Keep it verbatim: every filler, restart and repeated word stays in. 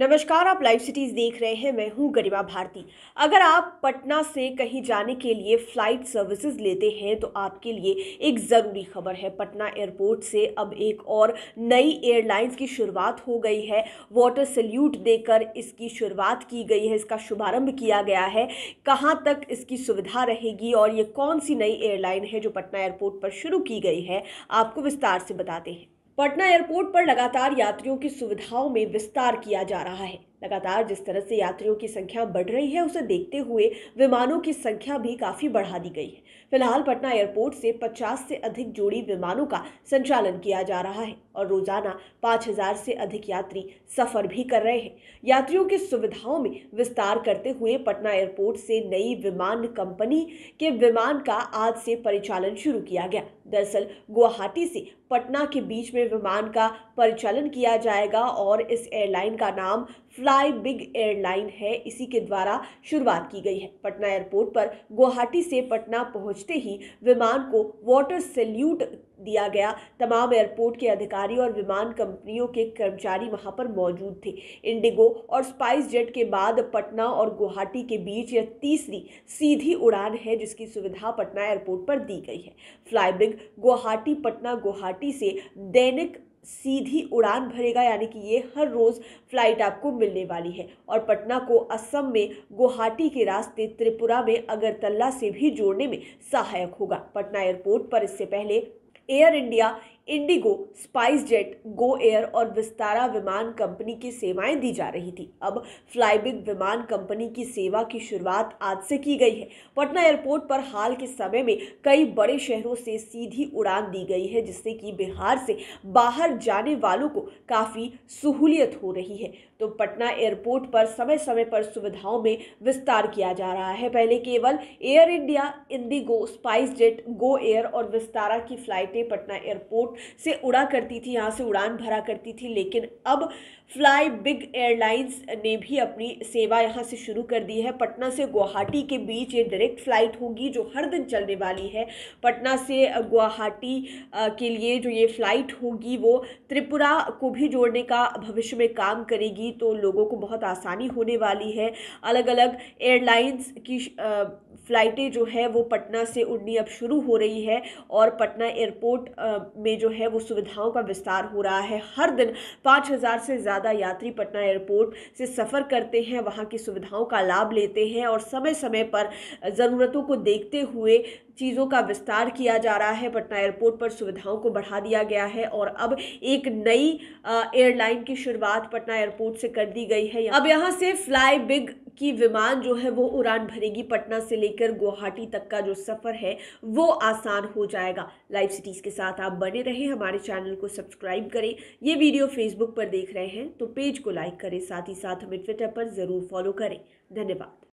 नमस्कार, आप live cities देख रहे हैं। मैं हूं गरिमा भारती। अगर आप पटना से कहीं जाने के लिए फ़्लाइट सर्विसेज लेते हैं तो आपके लिए एक ज़रूरी खबर है। पटना एयरपोर्ट से अब एक और नई एयरलाइंस की शुरुआत हो गई है। वाटर सैल्यूट देकर इसकी शुरुआत की गई है, इसका शुभारंभ किया गया है। कहां तक इसकी सुविधा रहेगी और ये कौन सी नई एयरलाइन है जो पटना एयरपोर्ट पर शुरू की गई है, आपको विस्तार से बताते हैं। पटना एयरपोर्ट पर लगातार यात्रियों की सुविधाओं में विस्तार किया जा रहा है। लगातार जिस तरह से यात्रियों की संख्या बढ़ रही है, उसे देखते हुए विमानों की संख्या भी काफ़ी बढ़ा दी गई है। फिलहाल पटना एयरपोर्ट से पचास से अधिक जोड़ी विमानों का संचालन किया जा रहा है और रोज़ाना पाँच हज़ार से अधिक यात्री सफ़र भी कर रहे हैं। यात्रियों की सुविधाओं में विस्तार करते हुए पटना एयरपोर्ट से नई विमान कंपनी के विमान का आज से परिचालन शुरू किया गया। दरअसल गुवाहाटी से पटना के बीच में विमान का परिचालन किया जाएगा और इस एयरलाइन का नाम फ्लाई बिग एयरलाइन है। इसी के द्वारा शुरुआत की गई है। पटना एयरपोर्ट पर गुवाहाटी से पटना पहुंचते ही विमान को वाटर सैल्यूट दिया गया। तमाम एयरपोर्ट के अधिकारी और विमान कंपनियों के कर्मचारी वहां पर मौजूद थे। इंडिगो और स्पाइसजेट के बाद पटना और गुवाहाटी के बीच यह तीसरी सीधी उड़ान है जिसकी सुविधा पटना एयरपोर्ट पर दी गई है। फ्लाई बिग गुवाहाटी पटना गुवाहाटी से दैनिक सीधी उड़ान भरेगा, यानी कि ये हर रोज़ फ्लाइट आपको मिलने वाली है और पटना को असम में गुवाहाटी के रास्ते त्रिपुरा में अगरतला से भी जोड़ने में सहायक होगा। पटना एयरपोर्ट पर इससे पहले Air India, IndiGo, SpiceJet, Go Air और विस्तारा विमान कंपनी की सेवाएं दी जा रही थी। अब फ्लाईबिग विमान कंपनी की सेवा की शुरुआत आज से की गई है। पटना एयरपोर्ट पर हाल के समय में कई बड़े शहरों से सीधी उड़ान दी गई है, जिससे कि बिहार से बाहर जाने वालों को काफ़ी सहूलियत हो रही है। तो पटना एयरपोर्ट पर समय समय पर सुविधाओं में विस्तार किया जा रहा है। पहले केवल Air India, IndiGo, SpiceJet, Go Air और विस्तारा की फ़्लाइटें पटना एयरपोर्ट से उड़ा करती थी, यहाँ से उड़ान भरा करती थी, लेकिन अब फ्लाई बिग एयरलाइंस ने भी अपनी सेवा यहाँ से शुरू कर दी है। पटना से गुवाहाटी के बीच ये डायरेक्ट फ़्लाइट होगी जो हर दिन चलने वाली है। पटना से गुवाहाटी के लिए जो ये फ़्लाइट होगी वो त्रिपुरा को भी जोड़ने का भविष्य में काम करेगी, तो लोगों को बहुत आसानी होने वाली है। अलग अलग एयरलाइंस की फ़्लाइटें जो है वो पटना से उड़नी अब शुरू हो रही है और पटना एयरपोर्ट में जो है वो सुविधाओं का विस्तार हो रहा है। हर दिन पाँच हज़ार से ज़्यादा यात्री पटना एयरपोर्ट से सफ़र करते हैं, वहाँ की सुविधाओं का लाभ लेते हैं और समय समय पर ज़रूरतों को देखते हुए चीज़ों का विस्तार किया जा रहा है। पटना एयरपोर्ट पर सुविधाओं को बढ़ा दिया गया है और अब एक नई एयरलाइन की शुरुआत पटना एयरपोर्ट से कर दी गई है। अब यहाँ से फ्लाई बिग की विमान जो है वो उड़ान भरेगी। पटना से लेकर गुवाहाटी तक का जो सफ़र है वो आसान हो जाएगा। लाइव सिटीज़ के साथ आप बने रहें, हमारे चैनल को सब्सक्राइब करें। ये वीडियो फेसबुक पर देख रहे हैं तो पेज को लाइक करें, साथ ही साथ हमें ट्विटर पर ज़रूर फॉलो करें। धन्यवाद।